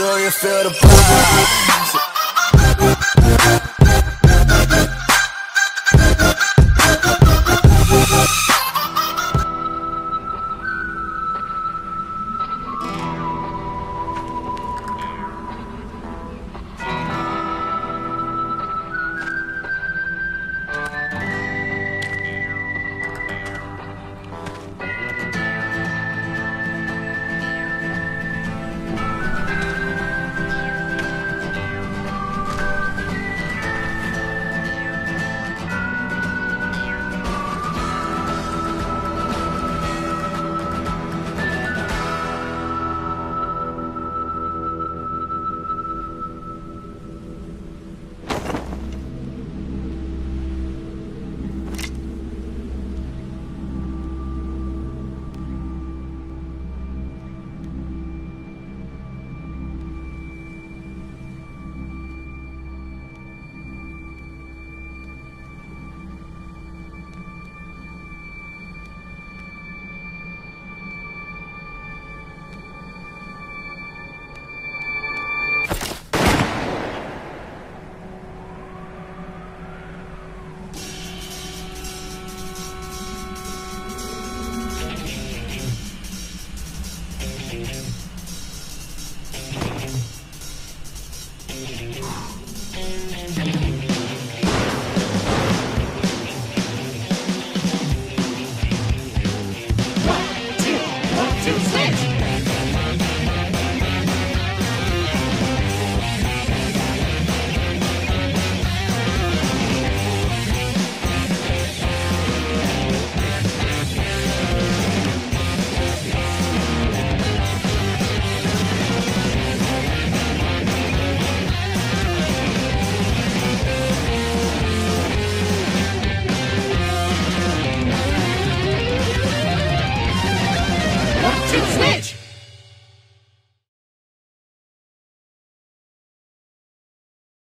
Do you feel the vibe?